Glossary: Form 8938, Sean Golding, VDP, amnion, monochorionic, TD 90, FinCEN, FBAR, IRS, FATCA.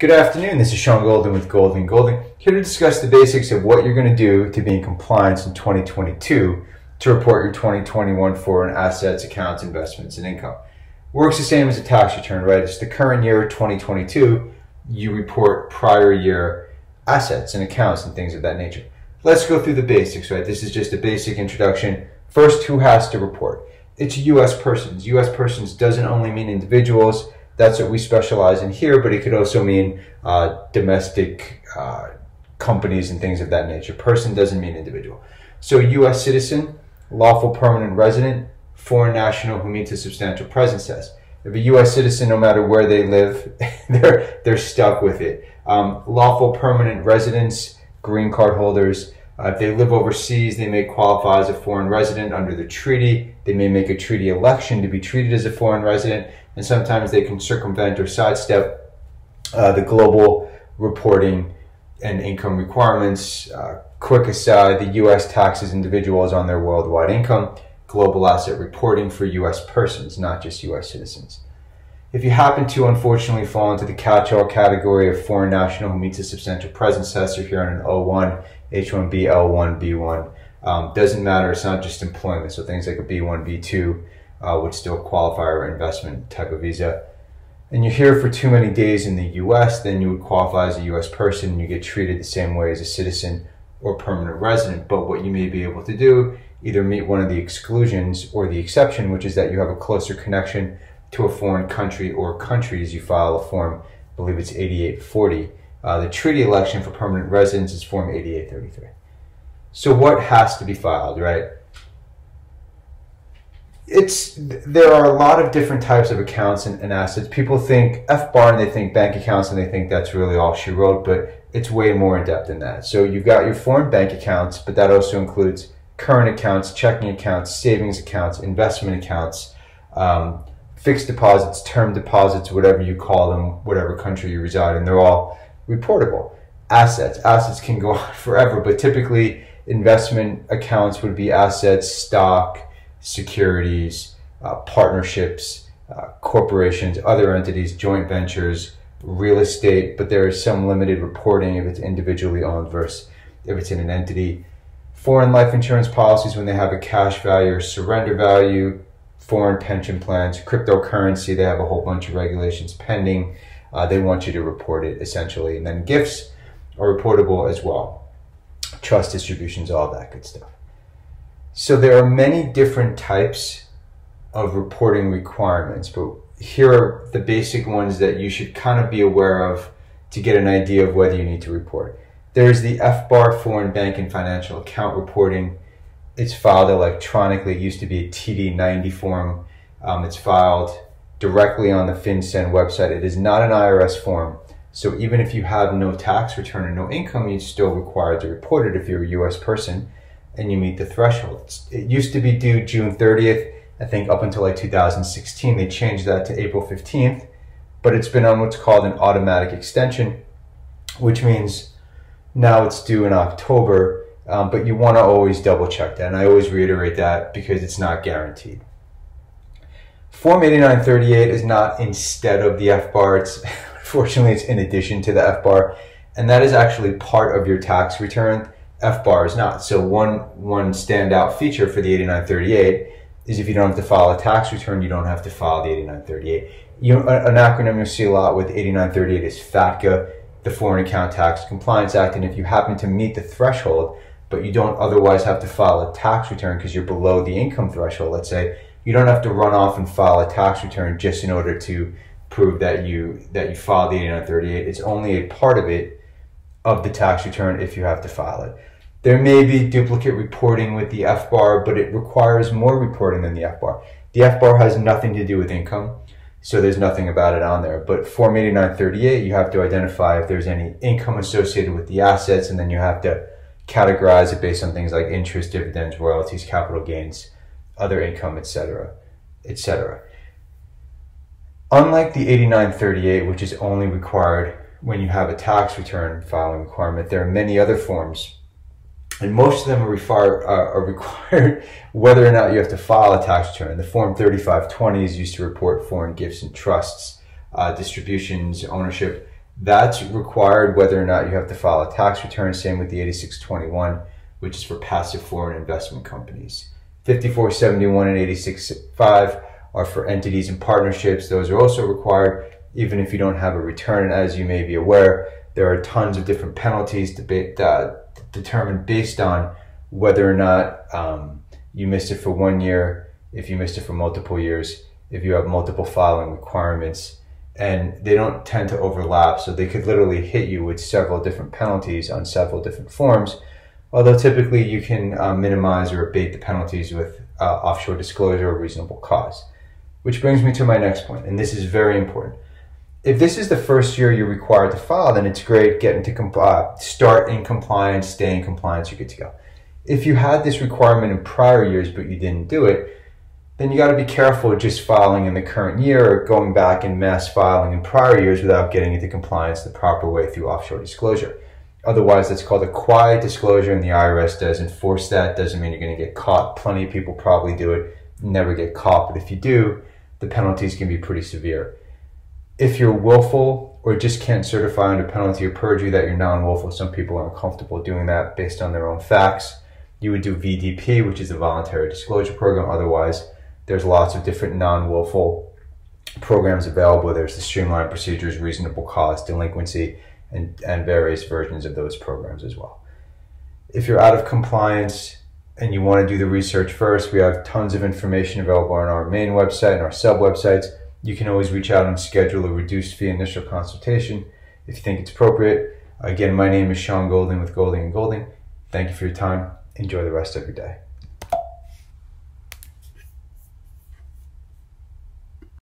Good afternoon, this is Sean Golding with Golding & Golding, here to discuss the basics of what you're going to do to be in compliance in 2022 to report your 2021 foreign assets, accounts, investments, and income. Works the same as a tax return, right? It's the current year, 2022, you report prior year assets and accounts and things of that nature. Let's go through the basics, right? This is just a basic introduction. First, who has to report? It's U.S. persons. U.S. persons doesn't only mean individuals. That's what we specialize in here, but it could also mean domestic companies and things of that nature. Person doesn't mean individual. So U.S. citizen, lawful permanent resident, foreign national who meets a substantial presence test. If a U.S. citizen, no matter where they live, they're stuck with it. Lawful permanent residents, green card holders. If they live overseas, they may qualify as a foreign resident under the treaty. They may make a treaty election to be treated as a foreign resident, and sometimes they can circumvent or sidestep the global reporting and income requirements. Quick aside, the U.S. taxes individuals on their worldwide income, global asset reporting for U.S. persons, not just U.S. citizens. If you happen to, unfortunately, fall into the catch-all category of foreign national who meets a substantial presence test, if you're on an O1, H1B, L1, B1, doesn't matter. It's not just employment. So things like a B1, B2 would still qualify for investment type of visa. And you're here for too many days in the U.S., then you would qualify as a U.S. person and you get treated the same way as a citizen or permanent resident. But what you may be able to do, either meet one of the exclusions or the exception, which is that you have a closer connection to a foreign country or countries. You file a form, I believe it's 8840. The treaty election for permanent residents is Form 8833. So what has to be filed, right? There are a lot of different types of accounts and assets. People think FBAR and they think bank accounts and they think that's really all she wrote, but it's way more in depth than that. So you've got your foreign bank accounts, but that also includes current accounts, checking accounts, savings accounts, investment accounts, fixed deposits, term deposits, whatever you call them, whatever country you reside in, they're all reportable. Assets. Assets can go on forever, but typically investment accounts would be assets, stock, securities, partnerships, corporations, other entities, joint ventures, real estate, but there is some limited reporting if it's individually owned versus if it's in an entity. Foreign life insurance policies when they have a cash value or surrender value, foreign pension plans, cryptocurrency, they have a whole bunch of regulations pending. They want you to report it essentially. And then gifts are reportable as well. Trust distributions, all that good stuff. So there are many different types of reporting requirements, but here are the basic ones that you should kind of be aware of to get an idea of whether you need to report. There's the FBAR, Foreign Bank and Financial Account Reporting. It's filed electronically. It used to be a TD 90 form. It's filed directly on the FinCEN website. It is not an IRS form. So even if you have no tax return and no income, you're still required to report it if you're a U.S. person and you meet the threshold. It used to be due June 30th, I think up until like 2016. They changed that to April 15th, but it's been on what's called an automatic extension, which means now it's due in October, but you wanna always double check that. And I always reiterate that because it's not guaranteed. Form 8938 is not instead of the FBAR. Unfortunately, it's in addition to the FBAR, and that is actually part of your tax return. FBAR is not. So one standout feature for the 8938 is if you don't have to file a tax return, you don't have to file the 8938. An acronym you'll see a lot with 8938 is FATCA, the Foreign Account Tax Compliance Act, and if you happen to meet the threshold, but you don't otherwise have to file a tax return because you're below the income threshold, let's say, you don't have to run off and file a tax return just in order to prove that you filed the 8938. It's only a part of it, of the tax return, if you have to file it. There may be duplicate reporting with the FBAR, but it requires more reporting than the FBAR. The FBAR has nothing to do with income, so there's nothing about it on there. But Form 8938, you have to identify if there's any income associated with the assets, and then you have to categorize it based on things like interest, dividends, royalties, capital gains, other income, etc., etc. Unlike the 8938, which is only required when you have a tax return filing requirement, there are many other forms, and most of them are required whether or not you have to file a tax return. The Form 3520 is used to report foreign gifts and trusts, distributions, ownership. That's required whether or not you have to file a tax return. Same with the 8621, which is for passive foreign investment companies. 5471 and 8665 are for entities and partnerships. Those are also required even if you don't have a return. And as you may be aware, there are tons of different penalties to be determined based on whether or not you missed it for 1 year, if you missed it for multiple years, if you have multiple filing requirements, and they don't tend to overlap. So they could literally hit you with several different penalties on several different forms. Although typically you can minimize or abate the penalties with offshore disclosure or reasonable cause. Which brings me to my next point, and this is very important. If this is the first year you're required to file, then it's great, get into start in compliance, stay in compliance, you're good to go. If you had this requirement in prior years but you didn't do it, then you got to be careful just filing in the current year or going back and mass filing in prior years without getting into compliance the proper way through offshore disclosure. Otherwise, that's called a quiet disclosure, and the IRS does enforce that. Doesn't mean you're going to get caught. Plenty of people probably do it, never get caught. But if you do, the penalties can be pretty severe. If you're willful or just can't certify under penalty of perjury that you're non-willful, some people are uncomfortable doing that based on their own facts, you would do VDP, which is a voluntary disclosure program. Otherwise, there's lots of different non-willful programs available. There's the streamlined procedures, reasonable cause, delinquency, and various versions of those programs as well. If you're out of compliance and you want to do the research first, we have tons of information available on our main website and our sub-websites. You can always reach out and schedule a reduced fee initial consultation if you think it's appropriate. Again, my name is Sean Golding with Golding & Golding. Thank you for your time. Enjoy the rest of your day.